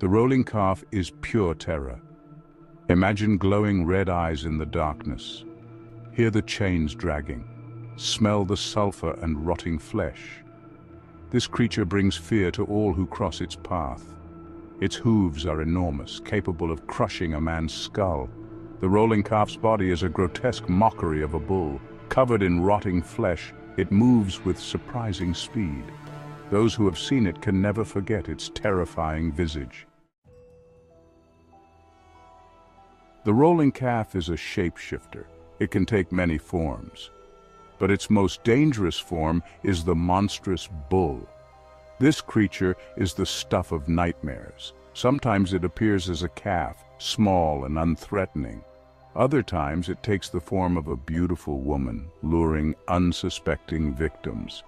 The rolling calf is pure terror. Imagine glowing red eyes in the darkness. Hear the chains dragging. Smell the sulfur and rotting flesh. This creature brings fear to all who cross its path. Its hooves are enormous, capable of crushing a man's skull. The rolling calf's body is a grotesque mockery of a bull. Covered in rotting flesh, it moves with surprising speed. Those who have seen it can never forget its terrifying visage. The rolling calf is a shapeshifter. It can take many forms. But its most dangerous form is the monstrous bull. This creature is the stuff of nightmares. Sometimes it appears as a calf, small and unthreatening. Other times it takes the form of a beautiful woman, luring unsuspecting victims.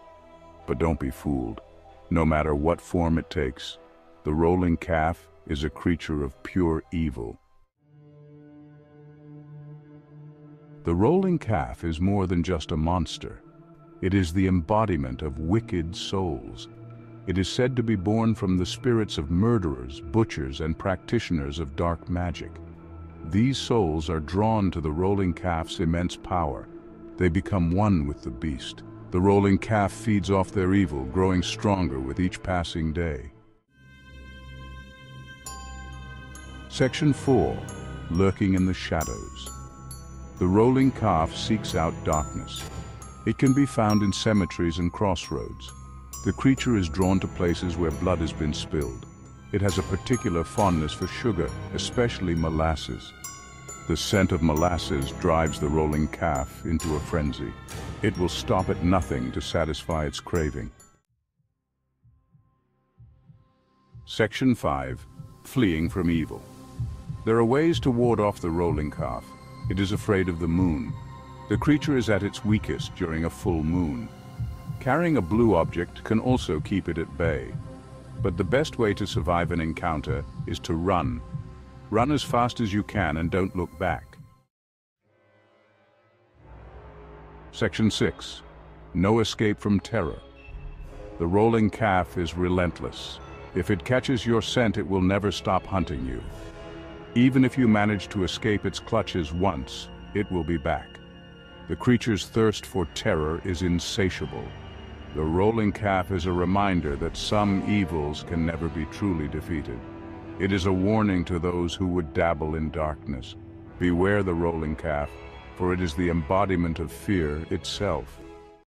But don't be fooled. No matter what form it takes, the rolling calf is a creature of pure evil. The rolling calf is more than just a monster. It is the embodiment of wicked souls. It is said to be born from the spirits of murderers, butchers, and practitioners of dark magic. These souls are drawn to the rolling calf's immense power. They become one with the beast. The rolling calf feeds off their evil, growing stronger with each passing day. Section 4. Lurking in the shadows. The rolling calf seeks out darkness. It can be found in cemeteries and crossroads. The creature is drawn to places where blood has been spilled. It has a particular fondness for sugar, especially molasses. The scent of molasses drives the rolling calf into a frenzy. It will stop at nothing to satisfy its craving. Section 5. Fleeing from evil. There are ways to ward off the rolling calf. It is afraid of the moon. The creature is at its weakest during a full moon. Carrying a blue object can also keep it at bay. But the best way to survive an encounter is to run. Run as fast as you can and don't look back. Section 6. No escape from terror. The rolling calf is relentless. If it catches your scent, it will never stop hunting you. Even if you manage to escape its clutches once, it will be back. The creature's thirst for terror is insatiable. The rolling calf is a reminder that some evils can never be truly defeated. It is a warning to those who would dabble in darkness. Beware the rolling calf, for it is the embodiment of fear itself.